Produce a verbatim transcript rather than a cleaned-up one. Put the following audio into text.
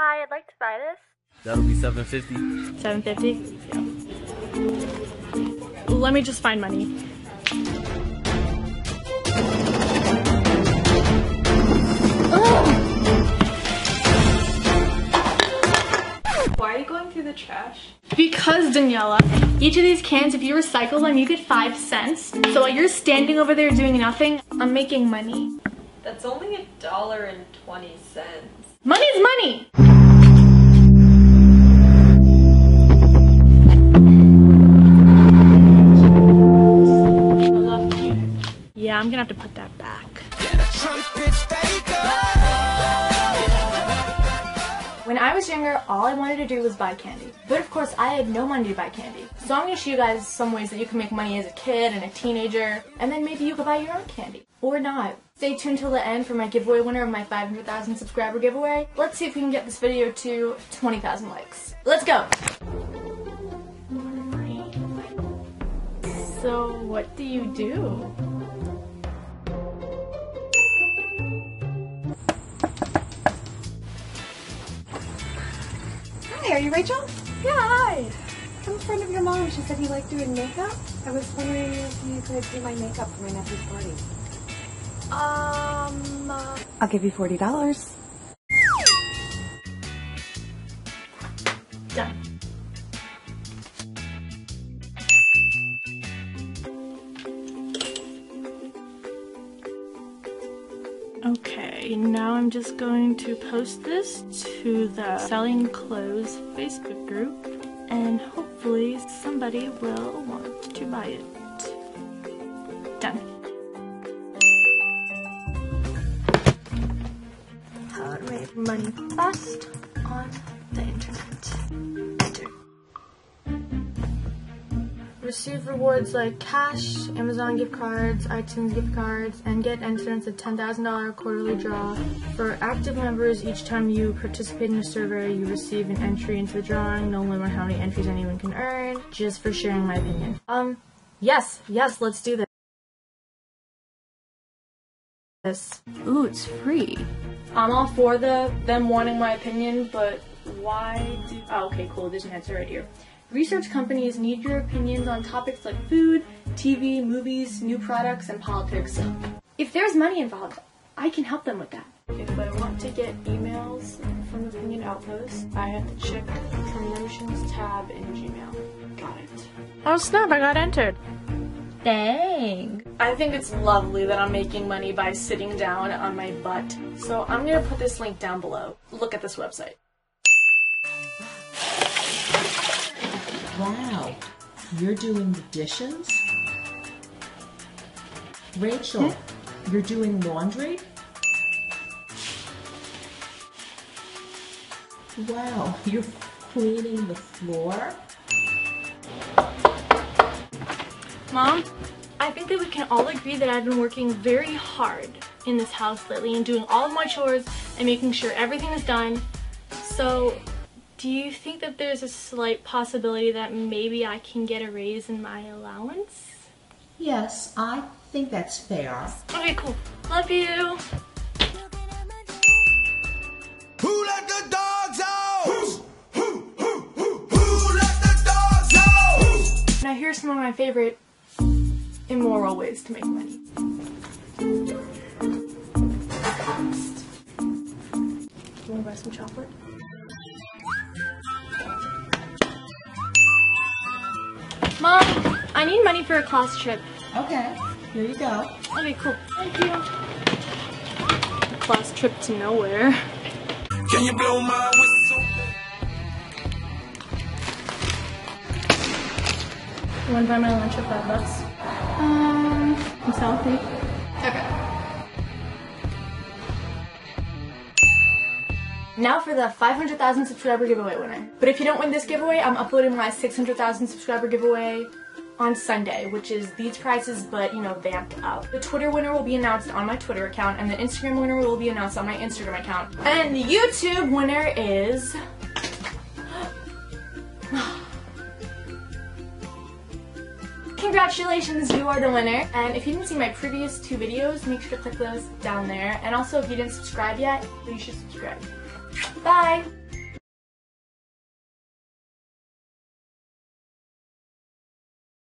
Hi, I'd like to buy this. That'll be seven fifty. seven fifty? Yeah. Let me just find money. Why are you going through the trash? Because, Daniela, each of these cans, if you recycle them, you get five cents. So while you're standing over there doing nothing, I'm making money. That's only a dollar and twenty cents. Money's money! I love you. Yeah, I'm gonna have to put that back. When I was younger, all I wanted to do was buy candy. But of course, I had no money to buy candy. So I'm going to show you guys some ways that you can make money as a kid and a teenager, and then maybe you could buy your own candy. Or not. Stay tuned till the end for my giveaway winner of my five hundred thousand subscriber giveaway. Let's see if we can get this video to twenty thousand likes. Let's go! So, what do you do? Are you Rachel? Yeah, hi! I'm a friend of your mom. She said you like doing makeup. I was wondering if you could do my makeup for my nephew's party. Um... Uh... I'll give you forty dollars. Done. Okay, now I'm just going to post this to the Selling Clothes Facebook group, and hopefully somebody will want to buy it. Done. How to make money fast on the internet. Enter. Receive rewards like cash, Amazon gift cards, iTunes gift cards, and get entrants at ten thousand dollar quarterly draw. For active members, each time you participate in a survey, you receive an entry into the drawing, no limit on how many entries anyone can earn, just for sharing my opinion. Um, yes, yes, let's do this. Ooh, it's free. I'm all for the them wanting my opinion, but why do- oh, okay, cool, there's an answer right here. Research companies need your opinions on topics like food, T V, movies, new products, and politics. If there's money involved, I can help them with that. If I want to get emails from Opinion Outpost, I have to check the promotions tab in Gmail. Got it. Oh snap, I got entered. Dang. I think it's lovely that I'm making money by sitting down on my butt. So I'm gonna put this link down below. Look at this website. Wow, you're doing the dishes? Rachel, hmm? You're doing laundry? Wow, you're cleaning the floor? Mom, I think that we can all agree that I've been working very hard in this house lately and doing all of my chores and making sure everything is done. So, do you think that there's a slight possibility that maybe I can get a raise in my allowance? Yes, I think that's fair. Okay, cool. Love you! Who let the dogs out? Who, who, who, who, who let the dogs out? Now here's some of my favorite immoral ways to make money. You wanna buy some chocolate? Mom, I need money for a class trip. Okay, here you go. Okay, cool. Thank you. A class trip to nowhere. Can you blow my whistle? You want to buy my lunch for five bucks? Um, I'm selfie. Now for the five hundred thousand subscriber giveaway winner. But if you don't win this giveaway, I'm uploading my six hundred thousand subscriber giveaway on Sunday, which is these prizes, but you know, vamped up. The Twitter winner will be announced on my Twitter account, and the Instagram winner will be announced on my Instagram account. And the YouTube winner is... Congratulations, you are the winner. And if you didn't see my previous two videos, make sure to click those down there. And also, if you didn't subscribe yet, you should subscribe. Bye!